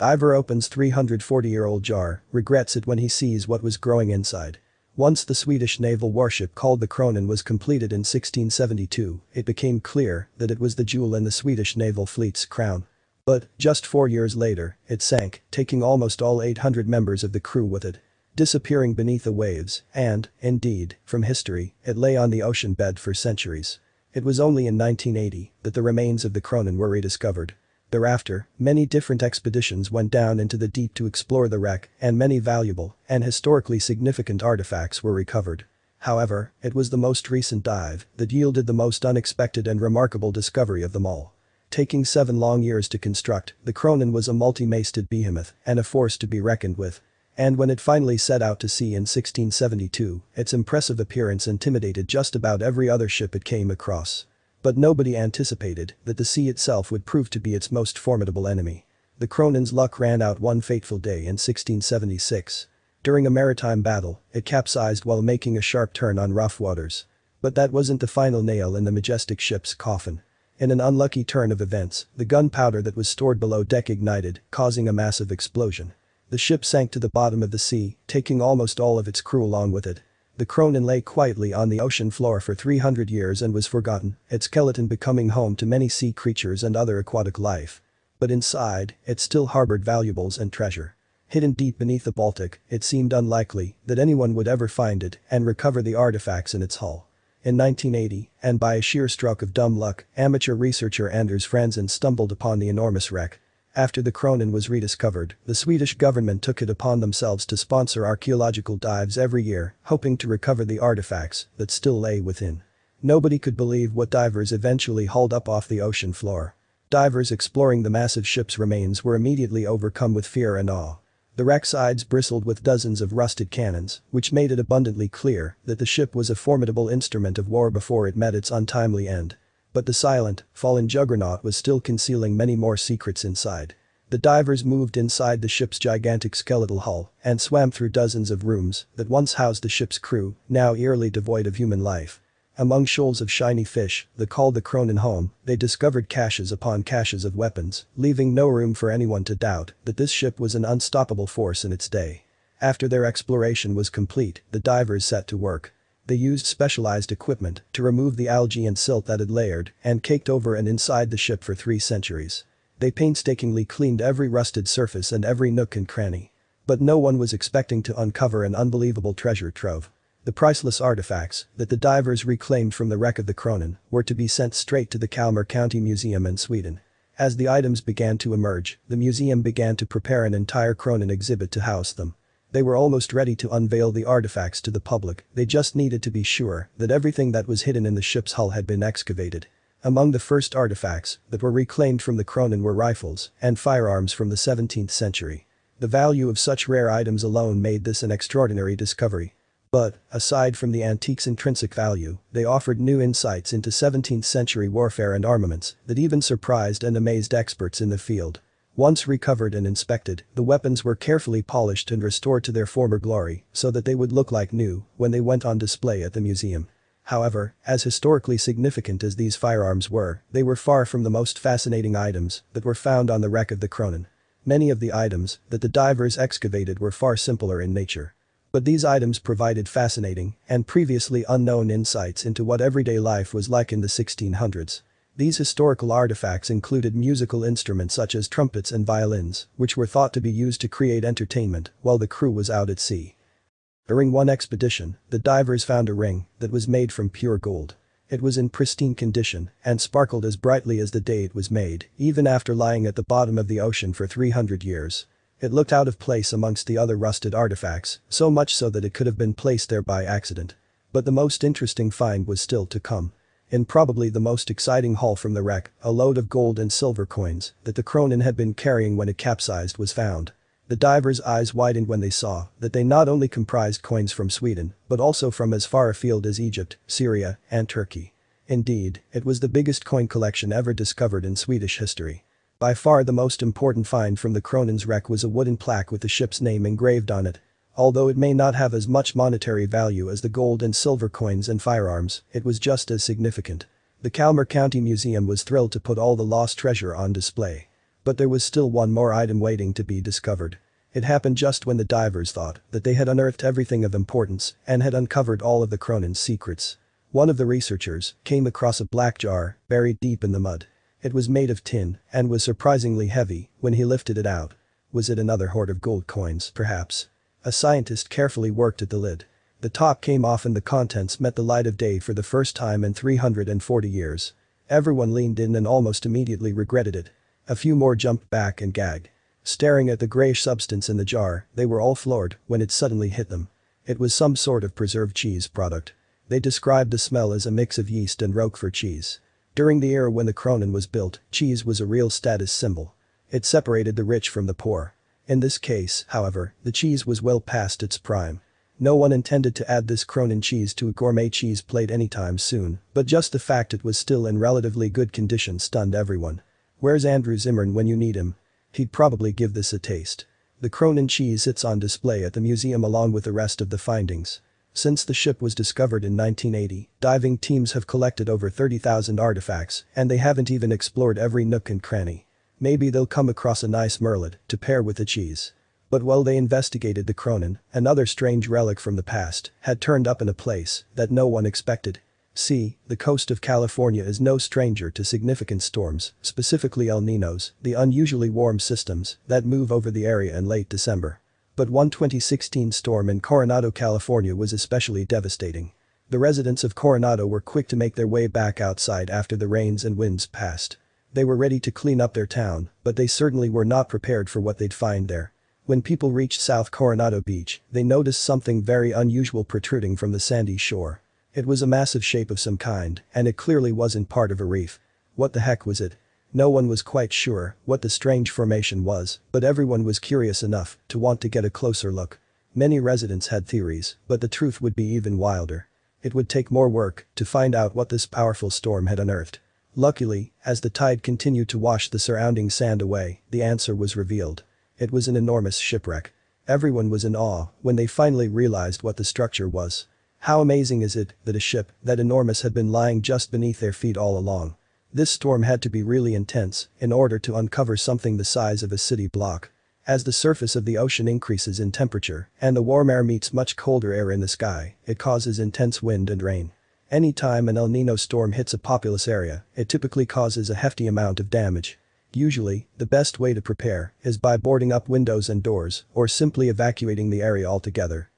Ivor opens 340-year-old jar, regrets it when he sees what was growing inside. Once the Swedish naval warship called the Kronan was completed in 1672, it became clear that it was the jewel in the Swedish naval fleet's crown. But, just 4 years later, it sank, taking almost all 800 members of the crew with it, disappearing beneath the waves, and, indeed, from history, it lay on the ocean bed for centuries. It was only in 1980 that the remains of the Kronan were rediscovered. Thereafter, many different expeditions went down into the deep to explore the wreck, and many valuable and historically significant artifacts were recovered. However, it was the most recent dive that yielded the most unexpected and remarkable discovery of them all. Taking 7 long years to construct, the Kronan was a multi-masted behemoth and a force to be reckoned with. And when it finally set out to sea in 1672, its impressive appearance intimidated just about every other ship it came across. But nobody anticipated that the sea itself would prove to be its most formidable enemy. The Kronan's luck ran out one fateful day in 1676. During a maritime battle, it capsized while making a sharp turn on rough waters. But that wasn't the final nail in the majestic ship's coffin. In an unlucky turn of events, the gunpowder that was stored below deck ignited, causing a massive explosion. The ship sank to the bottom of the sea, taking almost all of its crew along with it. The Kronan lay quietly on the ocean floor for 300 years and was forgotten, its skeleton becoming home to many sea creatures and other aquatic life. But inside, it still harbored valuables and treasure. Hidden deep beneath the Baltic, it seemed unlikely that anyone would ever find it and recover the artifacts in its hull. In 1980, and by a sheer stroke of dumb luck, amateur researcher Anders Franzen stumbled upon the enormous wreck. After the Kronan was rediscovered, the Swedish government took it upon themselves to sponsor archaeological dives every year, hoping to recover the artifacts that still lay within. Nobody could believe what divers eventually hauled up off the ocean floor. Divers exploring the massive ship's remains were immediately overcome with fear and awe. The wreck's sides bristled with dozens of rusted cannons, which made it abundantly clear that the ship was a formidable instrument of war before it met its untimely end. But the silent, fallen juggernaut was still concealing many more secrets inside. The divers moved inside the ship's gigantic skeletal hull and swam through dozens of rooms that once housed the ship's crew, now eerily devoid of human life. Among shoals of shiny fish that called the Kronan home, they discovered caches upon caches of weapons, leaving no room for anyone to doubt that this ship was an unstoppable force in its day. After their exploration was complete, the divers set to work. They used specialized equipment to remove the algae and silt that had layered and caked over and inside the ship for 3 centuries. They painstakingly cleaned every rusted surface and every nook and cranny. But no one was expecting to uncover an unbelievable treasure trove. The priceless artifacts that the divers reclaimed from the wreck of the Kronan were to be sent straight to the Kalmar County Museum in Sweden. As the items began to emerge, the museum began to prepare an entire Kronan exhibit to house them. They were almost ready to unveil the artifacts to the public, they just needed to be sure that everything that was hidden in the ship's hull had been excavated. Among the first artifacts that were reclaimed from the Kronan were rifles and firearms from the 17th century. The value of such rare items alone made this an extraordinary discovery. But, aside from the antique's intrinsic value, they offered new insights into 17th century warfare and armaments that even surprised and amazed experts in the field. Once recovered and inspected, the weapons were carefully polished and restored to their former glory so that they would look like new when they went on display at the museum. However, as historically significant as these firearms were, they were far from the most fascinating items that were found on the wreck of the Kronan. Many of the items that the divers excavated were far simpler in nature. But these items provided fascinating and previously unknown insights into what everyday life was like in the 1600s. These historical artifacts included musical instruments such as trumpets and violins, which were thought to be used to create entertainment while the crew was out at sea. During one expedition, the divers found a ring that was made from pure gold. It was in pristine condition and sparkled as brightly as the day it was made, even after lying at the bottom of the ocean for 300 years. It looked out of place amongst the other rusted artifacts, so much so that it could have been placed there by accident. But the most interesting find was still to come. In probably the most exciting haul from the wreck, a load of gold and silver coins that the Kronan had been carrying when it capsized was found. The divers' eyes widened when they saw that they not only comprised coins from Sweden, but also from as far afield as Egypt, Syria, and Turkey. Indeed, it was the biggest coin collection ever discovered in Swedish history. By far the most important find from the Kronan's wreck was a wooden plaque with the ship's name engraved on it. Although it may not have as much monetary value as the gold and silver coins and firearms, it was just as significant. The Kalmar County Museum was thrilled to put all the lost treasure on display. But there was still one more item waiting to be discovered. It happened just when the divers thought that they had unearthed everything of importance and had uncovered all of the Kronan's secrets. One of the researchers came across a black jar buried deep in the mud. It was made of tin and was surprisingly heavy when he lifted it out. Was it another hoard of gold coins, perhaps? A scientist carefully worked at the lid. The top came off and the contents met the light of day for the first time in 340 years. Everyone leaned in and almost immediately regretted it. A few more jumped back and gagged. Staring at the grayish substance in the jar, they were all floored when it suddenly hit them. It was some sort of preserved cheese product. They described the smell as a mix of yeast and Roquefort cheese. During the era when the Kronan was built, cheese was a real status symbol. It separated the rich from the poor. In this case, however, the cheese was well past its prime. No one intended to add this Kronan cheese to a gourmet cheese plate anytime soon, but just the fact it was still in relatively good condition stunned everyone. Where's Andrew Zimmern when you need him? He'd probably give this a taste. The Kronan cheese sits on display at the museum along with the rest of the findings. Since the ship was discovered in 1980, diving teams have collected over 30,000 artifacts, and they haven't even explored every nook and cranny. Maybe they'll come across a nice merlot to pair with the cheese. But while they investigated the Kronan, another strange relic from the past had turned up in a place that no one expected. See, the coast of California is no stranger to significant storms, specifically El Niños, the unusually warm systems that move over the area in late December. But one 2016 storm in Coronado, California was especially devastating. The residents of Coronado were quick to make their way back outside after the rains and winds passed. They were ready to clean up their town, but they certainly were not prepared for what they'd find there. When people reached South Coronado Beach, they noticed something very unusual protruding from the sandy shore. It was a massive shape of some kind, and it clearly wasn't part of a reef. What the heck was it? No one was quite sure what the strange formation was, but everyone was curious enough to want to get a closer look. Many residents had theories, but the truth would be even wilder. It would take more work to find out what this powerful storm had unearthed. Luckily, as the tide continued to wash the surrounding sand away, the answer was revealed. It was an enormous shipwreck. Everyone was in awe when they finally realized what the structure was. How amazing is it that a ship that enormous had been lying just beneath their feet all along? This storm had to be really intense in order to uncover something the size of a city block. As the surface of the ocean increases in temperature and the warm air meets much colder air in the sky, it causes intense wind and rain. Any time an El Niño storm hits a populous area, it typically causes a hefty amount of damage. Usually, the best way to prepare is by boarding up windows and doors or simply evacuating the area altogether.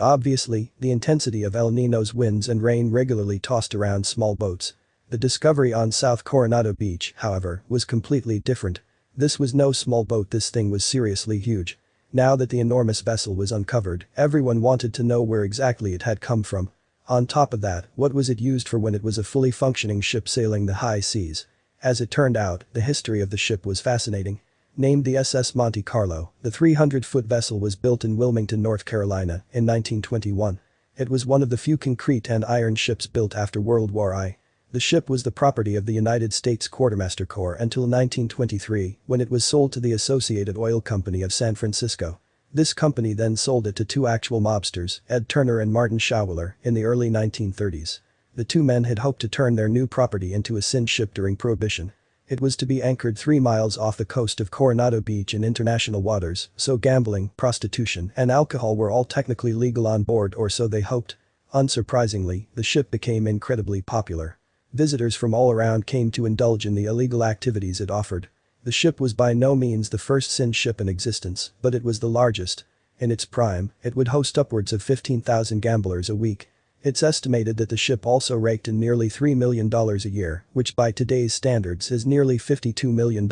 Obviously, the intensity of El Niño's winds and rain regularly tossed around small boats. The discovery on South Coronado Beach, however, was completely different. This was no small boat, this thing was seriously huge. Now that the enormous vessel was uncovered, everyone wanted to know where exactly it had come from. On top of that, what was it used for when it was a fully functioning ship sailing the high seas? As it turned out, the history of the ship was fascinating. Named the SS Monte Carlo, the 300-foot vessel was built in Wilmington, North Carolina, in 1921. It was one of the few concrete and iron ships built after World War I. The ship was the property of the United States Quartermaster Corps until 1923, when it was sold to the Associated Oil Company of San Francisco. This company then sold it to two actual mobsters, Ed Turner and Martin Schawiler, in the early 1930s. The two men had hoped to turn their new property into a sin ship during Prohibition. It was to be anchored 3 miles off the coast of Coronado Beach in international waters, so gambling, prostitution, and alcohol were all technically legal on board, or so they hoped. Unsurprisingly, the ship became incredibly popular. Visitors from all around came to indulge in the illegal activities it offered. The ship was by no means the first sin ship in existence, but it was the largest. In its prime, it would host upwards of 15,000 gamblers a week. It's estimated that the ship also raked in nearly $3 million a year, which by today's standards is nearly $52 million.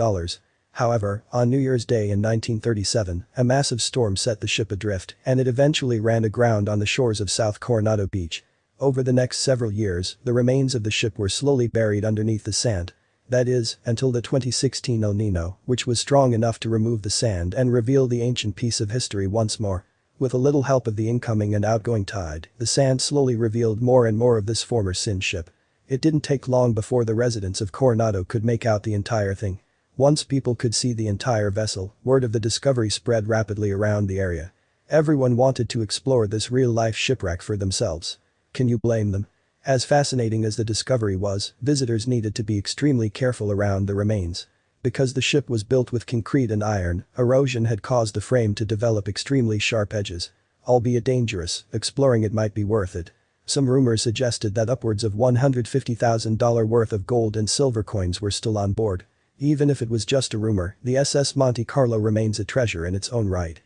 However, on New Year's Day in 1937, a massive storm set the ship adrift, and it eventually ran aground on the shores of South Coronado Beach. Over the next several years, the remains of the ship were slowly buried underneath the sand. That is, until the 2016 El Niño, which was strong enough to remove the sand and reveal the ancient piece of history once more. With a little help of the incoming and outgoing tide, the sand slowly revealed more and more of this former sin ship. It didn't take long before the residents of Coronado could make out the entire thing. Once people could see the entire vessel, word of the discovery spread rapidly around the area. Everyone wanted to explore this real-life shipwreck for themselves. Can you blame them? As fascinating as the discovery was, visitors needed to be extremely careful around the remains. Because the ship was built with concrete and iron, erosion had caused the frame to develop extremely sharp edges. Albeit dangerous, exploring it might be worth it. Some rumors suggested that upwards of $150,000 worth of gold and silver coins were still on board. Even if it was just a rumor, the SS Monte Carlo remains a treasure in its own right.